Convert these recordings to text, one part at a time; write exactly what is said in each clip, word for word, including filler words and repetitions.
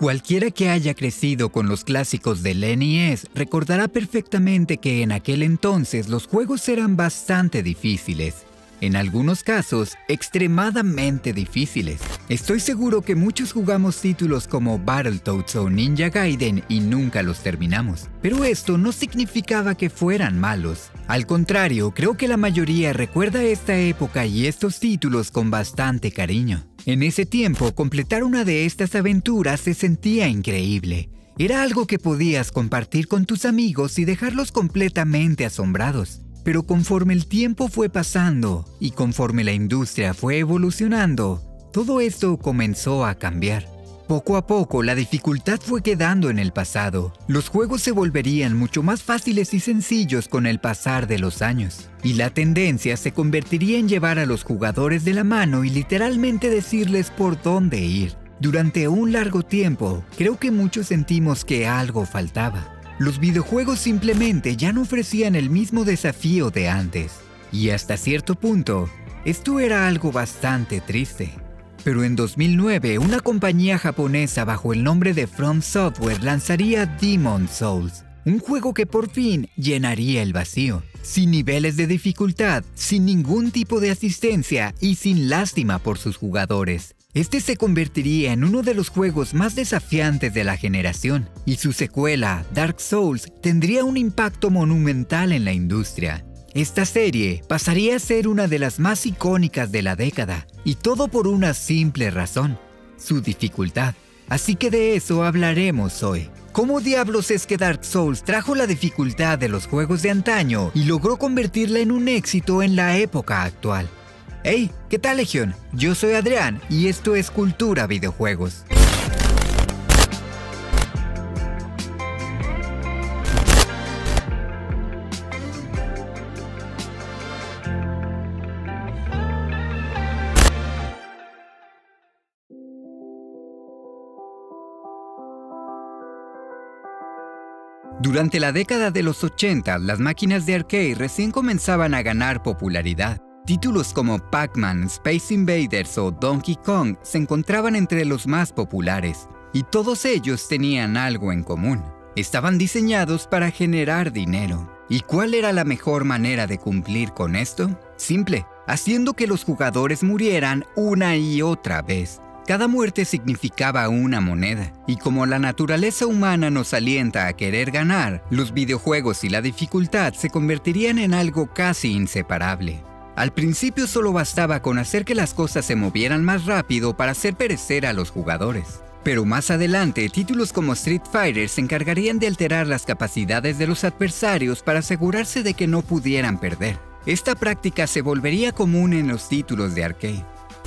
Cualquiera que haya crecido con los clásicos del N E S recordará perfectamente que en aquel entonces los juegos eran bastante difíciles. En algunos casos, extremadamente difíciles. Estoy seguro que muchos jugamos títulos como Battletoads o Ninja Gaiden y nunca los terminamos. Pero esto no significaba que fueran malos. Al contrario, creo que la mayoría recuerda esta época y estos títulos con bastante cariño. En ese tiempo, completar una de estas aventuras se sentía increíble. Era algo que podías compartir con tus amigos y dejarlos completamente asombrados. Pero conforme el tiempo fue pasando y conforme la industria fue evolucionando, todo esto comenzó a cambiar. Poco a poco la dificultad fue quedando en el pasado. Los juegos se volverían mucho más fáciles y sencillos con el pasar de los años. Y la tendencia se convertiría en llevar a los jugadores de la mano y literalmente decirles por dónde ir. Durante un largo tiempo, creo que muchos sentimos que algo faltaba. Los videojuegos simplemente ya no ofrecían el mismo desafío de antes. Y hasta cierto punto, esto era algo bastante triste. Pero en dos mil nueve, una compañía japonesa bajo el nombre de From Software lanzaría Demon's Souls, un juego que por fin llenaría el vacío. Sin niveles de dificultad, sin ningún tipo de asistencia y sin lástima por sus jugadores. Este se convertiría en uno de los juegos más desafiantes de la generación, y su secuela, Dark Souls, tendría un impacto monumental en la industria. Esta serie pasaría a ser una de las más icónicas de la década, y todo por una simple razón, su dificultad. Así que de eso hablaremos hoy. ¿Cómo diablos es que Dark Souls trajo la dificultad de los juegos de antaño y logró convertirla en un éxito en la época actual? Hey, ¿qué tal Legión? Yo soy Adrián y esto es Cultura Videojuegos. Durante la década de los ochenta, las máquinas de arcade recién comenzaban a ganar popularidad. Títulos como Pac-Man, Space Invaders o Donkey Kong se encontraban entre los más populares, y todos ellos tenían algo en común. Estaban diseñados para generar dinero. ¿Y cuál era la mejor manera de cumplir con esto? Simple, haciendo que los jugadores murieran una y otra vez. Cada muerte significaba una moneda, y como la naturaleza humana nos alienta a querer ganar, los videojuegos y la dificultad se convertirían en algo casi inseparable. Al principio solo bastaba con hacer que las cosas se movieran más rápido para hacer perecer a los jugadores. Pero más adelante, títulos como Street Fighter se encargarían de alterar las capacidades de los adversarios para asegurarse de que no pudieran perder. Esta práctica se volvería común en los títulos de arcade.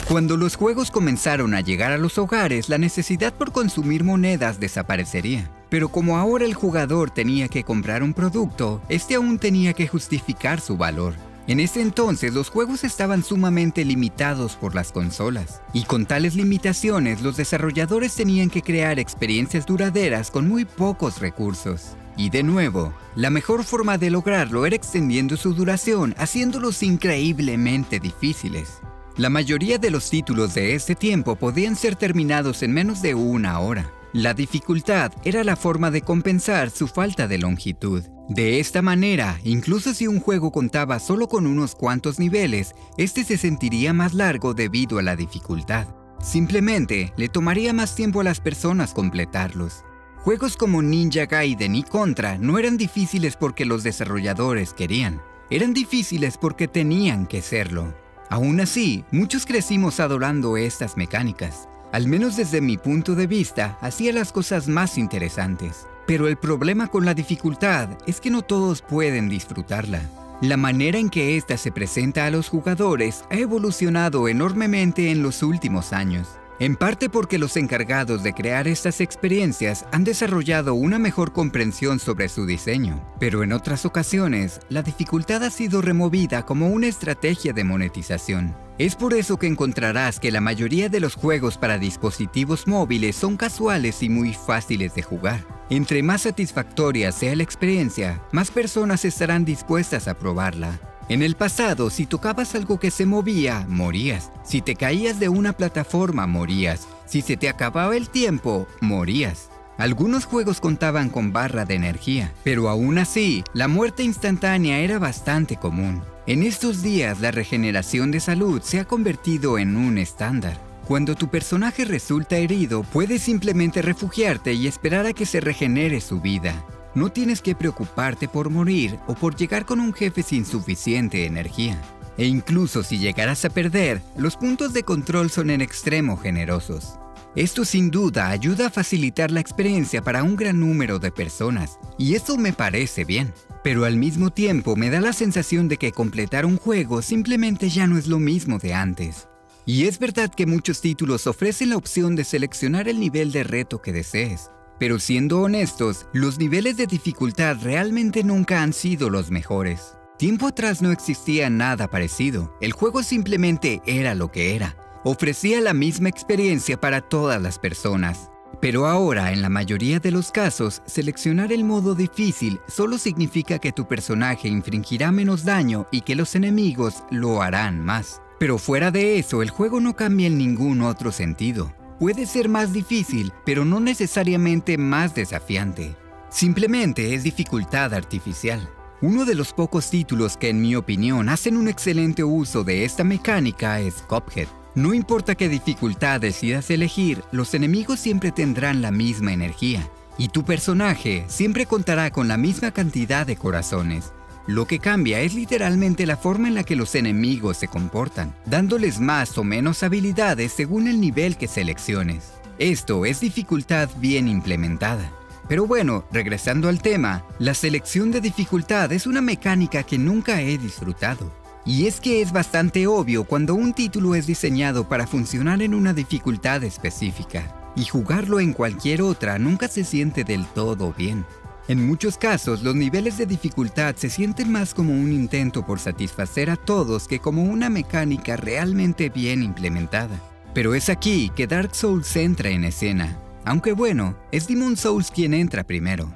Cuando los juegos comenzaron a llegar a los hogares, la necesidad por consumir monedas desaparecería. Pero como ahora el jugador tenía que comprar un producto, este aún tenía que justificar su valor. En ese entonces, los juegos estaban sumamente limitados por las consolas, y con tales limitaciones, los desarrolladores tenían que crear experiencias duraderas con muy pocos recursos. Y de nuevo, la mejor forma de lograrlo era extendiendo su duración, haciéndolos increíblemente difíciles. La mayoría de los títulos de este tiempo podían ser terminados en menos de una hora. La dificultad era la forma de compensar su falta de longitud. De esta manera, incluso si un juego contaba solo con unos cuantos niveles, este se sentiría más largo debido a la dificultad. Simplemente, le tomaría más tiempo a las personas completarlos. Juegos como Ninja Gaiden y Contra no eran difíciles porque los desarrolladores querían. Eran difíciles porque tenían que serlo. Aún así, muchos crecimos adorando estas mecánicas. Al menos desde mi punto de vista, hacía las cosas más interesantes. Pero el problema con la dificultad es que no todos pueden disfrutarla. La manera en que ésta se presenta a los jugadores ha evolucionado enormemente en los últimos años. En parte porque los encargados de crear estas experiencias han desarrollado una mejor comprensión sobre su diseño. Pero en otras ocasiones, la dificultad ha sido removida como una estrategia de monetización. Es por eso que encontrarás que la mayoría de los juegos para dispositivos móviles son casuales y muy fáciles de jugar. Entre más satisfactoria sea la experiencia, más personas estarán dispuestas a probarla. En el pasado, si tocabas algo que se movía, morías. Si te caías de una plataforma, morías. Si se te acababa el tiempo, morías. Algunos juegos contaban con barra de energía, pero aún así, la muerte instantánea era bastante común. En estos días, la regeneración de salud se ha convertido en un estándar. Cuando tu personaje resulta herido, puedes simplemente refugiarte y esperar a que se regenere su vida. No tienes que preocuparte por morir o por llegar con un jefe sin suficiente energía. E incluso si llegaras a perder, los puntos de control son en extremo generosos. Esto sin duda ayuda a facilitar la experiencia para un gran número de personas, y eso me parece bien. Pero al mismo tiempo me da la sensación de que completar un juego simplemente ya no es lo mismo de antes. Y es verdad que muchos títulos ofrecen la opción de seleccionar el nivel de reto que desees, pero siendo honestos, los niveles de dificultad realmente nunca han sido los mejores. Tiempo atrás no existía nada parecido, el juego simplemente era lo que era. Ofrecía la misma experiencia para todas las personas. Pero ahora, en la mayoría de los casos, seleccionar el modo difícil solo significa que tu personaje infringirá menos daño y que los enemigos lo harán más. Pero fuera de eso, el juego no cambia en ningún otro sentido. Puede ser más difícil, pero no necesariamente más desafiante. Simplemente es dificultad artificial. Uno de los pocos títulos que, en mi opinión, hacen un excelente uso de esta mecánica es Cuphead. No importa qué dificultad decidas elegir, los enemigos siempre tendrán la misma energía, y tu personaje siempre contará con la misma cantidad de corazones. Lo que cambia es literalmente la forma en la que los enemigos se comportan, dándoles más o menos habilidades según el nivel que selecciones. Esto es dificultad bien implementada. Pero bueno, regresando al tema, la selección de dificultad es una mecánica que nunca he disfrutado. Y es que es bastante obvio cuando un título es diseñado para funcionar en una dificultad específica, y jugarlo en cualquier otra nunca se siente del todo bien. En muchos casos, los niveles de dificultad se sienten más como un intento por satisfacer a todos que como una mecánica realmente bien implementada. Pero es aquí que Dark Souls entra en escena, aunque bueno, es Demon's Souls quien entra primero.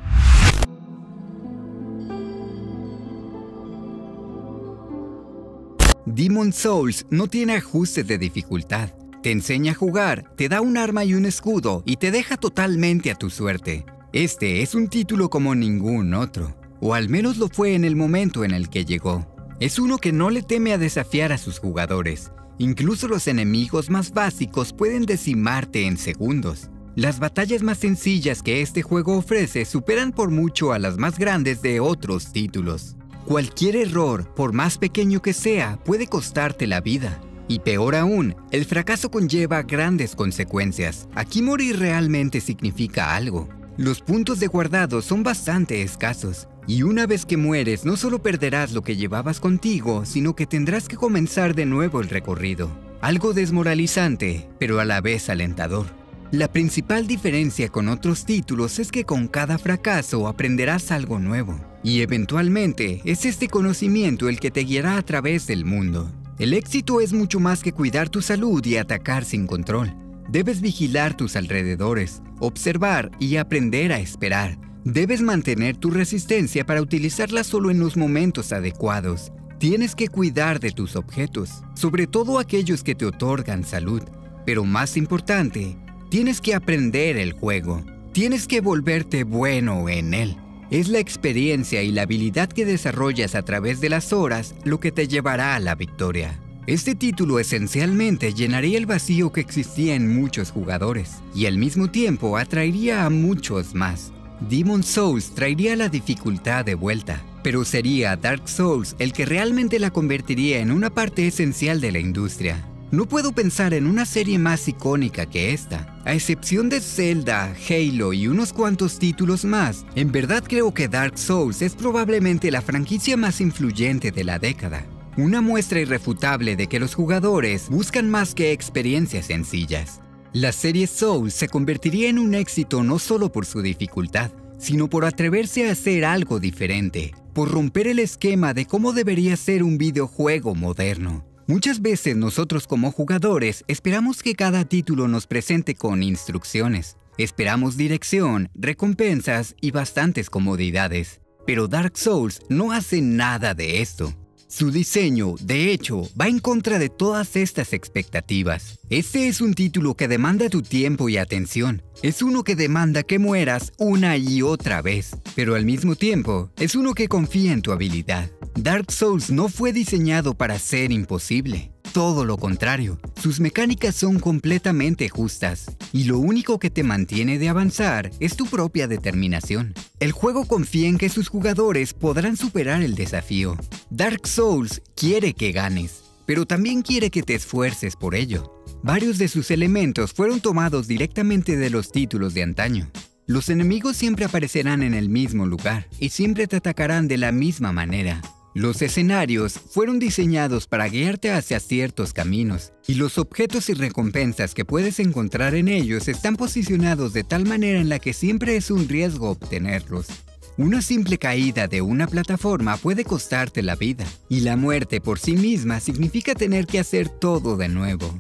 Demon's Souls no tiene ajustes de dificultad, te enseña a jugar, te da un arma y un escudo y te deja totalmente a tu suerte. Este es un título como ningún otro, o al menos lo fue en el momento en el que llegó. Es uno que no le teme a desafiar a sus jugadores, incluso los enemigos más básicos pueden decimarte en segundos. Las batallas más sencillas que este juego ofrece superan por mucho a las más grandes de otros títulos. Cualquier error, por más pequeño que sea, puede costarte la vida. Y peor aún, el fracaso conlleva grandes consecuencias. Aquí morir realmente significa algo. Los puntos de guardado son bastante escasos. Y una vez que mueres, no solo perderás lo que llevabas contigo, sino que tendrás que comenzar de nuevo el recorrido. Algo desmoralizante, pero a la vez alentador. La principal diferencia con otros títulos es que con cada fracaso aprenderás algo nuevo. Y eventualmente, es este conocimiento el que te guiará a través del mundo. El éxito es mucho más que cuidar tu salud y atacar sin control. Debes vigilar tus alrededores, observar y aprender a esperar. Debes mantener tu resistencia para utilizarla solo en los momentos adecuados. Tienes que cuidar de tus objetos, sobre todo aquellos que te otorgan salud. Pero más importante, tienes que aprender el juego. Tienes que volverte bueno en él. Es la experiencia y la habilidad que desarrollas a través de las horas lo que te llevará a la victoria. Este título esencialmente llenaría el vacío que existía en muchos jugadores, y al mismo tiempo atraería a muchos más. Demon's Souls traería la dificultad de vuelta, pero sería Dark Souls el que realmente la convertiría en una parte esencial de la industria. No puedo pensar en una serie más icónica que esta. A excepción de Zelda, Halo y unos cuantos títulos más, en verdad creo que Dark Souls es probablemente la franquicia más influyente de la década. Una muestra irrefutable de que los jugadores buscan más que experiencias sencillas. La serie Souls se convertiría en un éxito no solo por su dificultad, sino por atreverse a hacer algo diferente, por romper el esquema de cómo debería ser un videojuego moderno. Muchas veces nosotros como jugadores esperamos que cada título nos presente con instrucciones. Esperamos dirección, recompensas y bastantes comodidades. Pero Dark Souls no hace nada de esto. Su diseño, de hecho, va en contra de todas estas expectativas. Este es un título que demanda tu tiempo y atención. Es uno que demanda que mueras una y otra vez, pero al mismo tiempo, es uno que confía en tu habilidad. Dark Souls no fue diseñado para ser imposible. Todo lo contrario, sus mecánicas son completamente justas, y lo único que te mantiene de avanzar es tu propia determinación. El juego confía en que sus jugadores podrán superar el desafío. Dark Souls quiere que ganes, pero también quiere que te esfuerces por ello. Varios de sus elementos fueron tomados directamente de los títulos de antaño. Los enemigos siempre aparecerán en el mismo lugar, y siempre te atacarán de la misma manera. Los escenarios fueron diseñados para guiarte hacia ciertos caminos, y los objetos y recompensas que puedes encontrar en ellos están posicionados de tal manera en la que siempre es un riesgo obtenerlos. Una simple caída de una plataforma puede costarte la vida, y la muerte por sí misma significa tener que hacer todo de nuevo.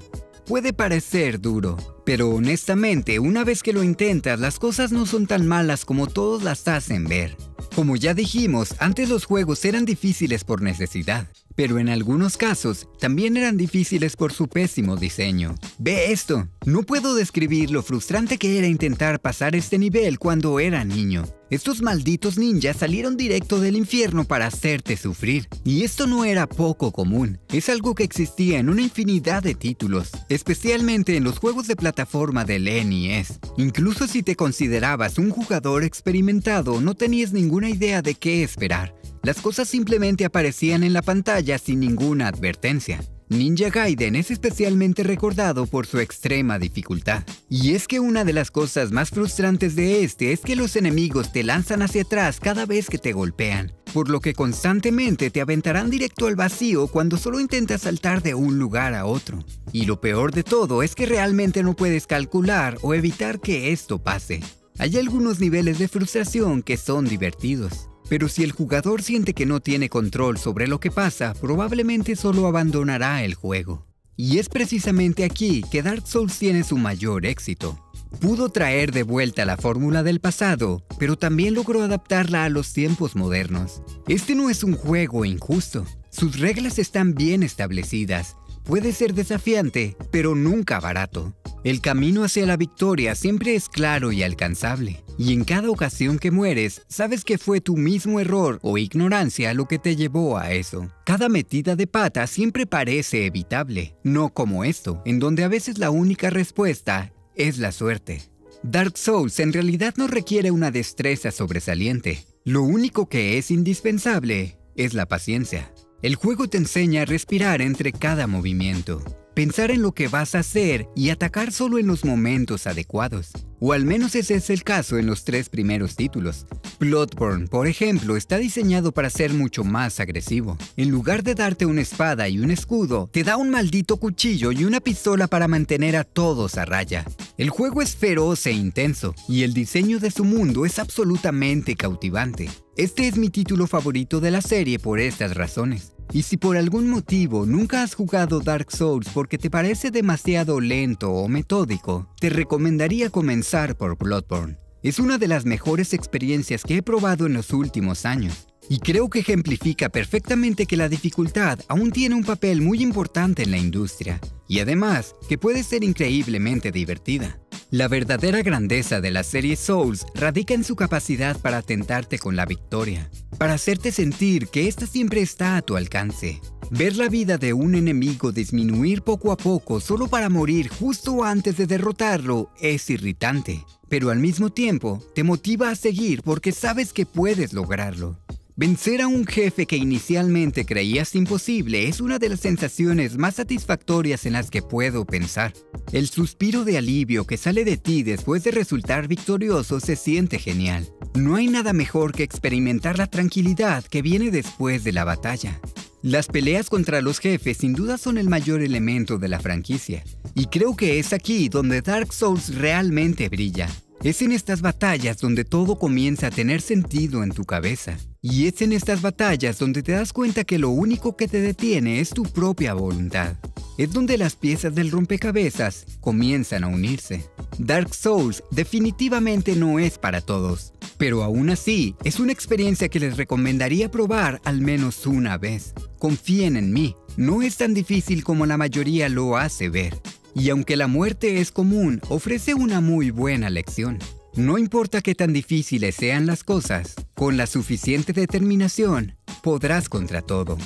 Puede parecer duro, pero honestamente, una vez que lo intentas, las cosas no son tan malas como todos las hacen ver. Como ya dijimos, antes los juegos eran difíciles por necesidad, pero en algunos casos también eran difíciles por su pésimo diseño. ¡Ve esto! No puedo describir lo frustrante que era intentar pasar este nivel cuando era niño. Estos malditos ninjas salieron directo del infierno para hacerte sufrir, y esto no era poco común. Es algo que existía en una infinidad de títulos, especialmente en los juegos de plataforma del N E S. Incluso si te considerabas un jugador experimentado, no tenías ninguna idea de qué esperar. Las cosas simplemente aparecían en la pantalla sin ninguna advertencia. Ninja Gaiden es especialmente recordado por su extrema dificultad. Y es que una de las cosas más frustrantes de este es que los enemigos te lanzan hacia atrás cada vez que te golpean, por lo que constantemente te aventarán directo al vacío cuando solo intentas saltar de un lugar a otro. Y lo peor de todo es que realmente no puedes calcular o evitar que esto pase. Hay algunos niveles de frustración que son divertidos, pero si el jugador siente que no tiene control sobre lo que pasa, probablemente solo abandonará el juego. Y es precisamente aquí que Dark Souls tiene su mayor éxito. Pudo traer de vuelta la fórmula del pasado, pero también logró adaptarla a los tiempos modernos. Este no es un juego injusto. Sus reglas están bien establecidas. Puede ser desafiante, pero nunca barato. El camino hacia la victoria siempre es claro y alcanzable, y en cada ocasión que mueres, sabes que fue tu mismo error o ignorancia lo que te llevó a eso. Cada metida de pata siempre parece evitable, no como esto, en donde a veces la única respuesta es la suerte. Dark Souls en realidad no requiere una destreza sobresaliente, lo único que es indispensable es la paciencia. El juego te enseña a respirar entre cada movimiento, pensar en lo que vas a hacer y atacar solo en los momentos adecuados. O al menos ese es el caso en los tres primeros títulos. Bloodborne, por ejemplo, está diseñado para ser mucho más agresivo. En lugar de darte una espada y un escudo, te da un maldito cuchillo y una pistola para mantener a todos a raya. El juego es feroz e intenso, y el diseño de su mundo es absolutamente cautivante. Este es mi título favorito de la serie por estas razones. Y si por algún motivo nunca has jugado Dark Souls porque te parece demasiado lento o metódico, te recomendaría comenzar por Bloodborne. Es una de las mejores experiencias que he probado en los últimos años, y creo que ejemplifica perfectamente que la dificultad aún tiene un papel muy importante en la industria, y además que puede ser increíblemente divertida. La verdadera grandeza de la serie Souls radica en su capacidad para tentarte con la victoria, para hacerte sentir que ésta siempre está a tu alcance. Ver la vida de un enemigo disminuir poco a poco solo para morir justo antes de derrotarlo es irritante, pero al mismo tiempo te motiva a seguir porque sabes que puedes lograrlo. Vencer a un jefe que inicialmente creías imposible es una de las sensaciones más satisfactorias en las que puedo pensar. El suspiro de alivio que sale de ti después de resultar victorioso se siente genial. No hay nada mejor que experimentar la tranquilidad que viene después de la batalla. Las peleas contra los jefes sin duda son el mayor elemento de la franquicia, y creo que es aquí donde Dark Souls realmente brilla. Es en estas batallas donde todo comienza a tener sentido en tu cabeza. Y es en estas batallas donde te das cuenta que lo único que te detiene es tu propia voluntad. Es donde las piezas del rompecabezas comienzan a unirse. Dark Souls definitivamente no es para todos, pero aún así es una experiencia que les recomendaría probar al menos una vez. confíen en mí, no es tan difícil como la mayoría lo hace ver. Y aunque la muerte es común, ofrece una muy buena lección. No importa qué tan difíciles sean las cosas, con la suficiente determinación, podrás contra todo.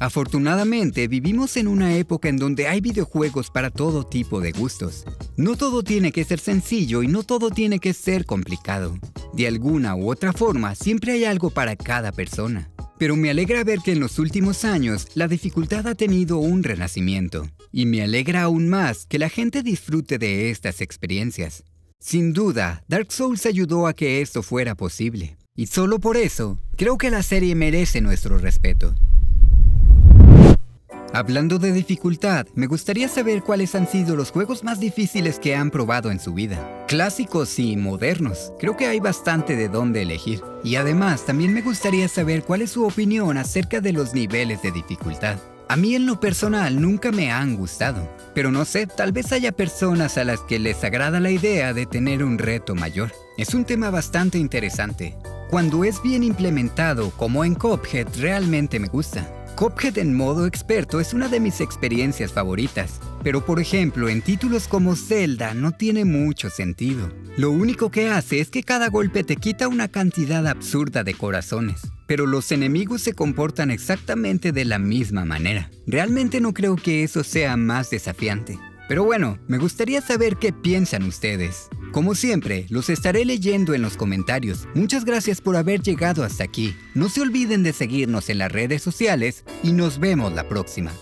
Afortunadamente, vivimos en una época en donde hay videojuegos para todo tipo de gustos. No todo tiene que ser sencillo y no todo tiene que ser complicado. De alguna u otra forma, siempre hay algo para cada persona. Pero me alegra ver que en los últimos años la dificultad ha tenido un renacimiento. Y me alegra aún más que la gente disfrute de estas experiencias. Sin duda, Dark Souls ayudó a que esto fuera posible. Y solo por eso, creo que la serie merece nuestro respeto. Hablando de dificultad, me gustaría saber cuáles han sido los juegos más difíciles que han probado en su vida. Clásicos y modernos, creo que hay bastante de dónde elegir. Y además, también me gustaría saber cuál es su opinión acerca de los niveles de dificultad. A mí en lo personal nunca me han gustado, pero no sé, tal vez haya personas a las que les agrada la idea de tener un reto mayor. Es un tema bastante interesante. Cuando es bien implementado, como en Cuphead, realmente me gusta. Cuphead en modo experto es una de mis experiencias favoritas, pero por ejemplo en títulos como Zelda no tiene mucho sentido. Lo único que hace es que cada golpe te quita una cantidad absurda de corazones, pero los enemigos se comportan exactamente de la misma manera. Realmente no creo que eso sea más desafiante. Pero bueno, me gustaría saber qué piensan ustedes. Como siempre, los estaré leyendo en los comentarios. Muchas gracias por haber llegado hasta aquí. No se olviden de seguirnos en las redes sociales y nos vemos la próxima.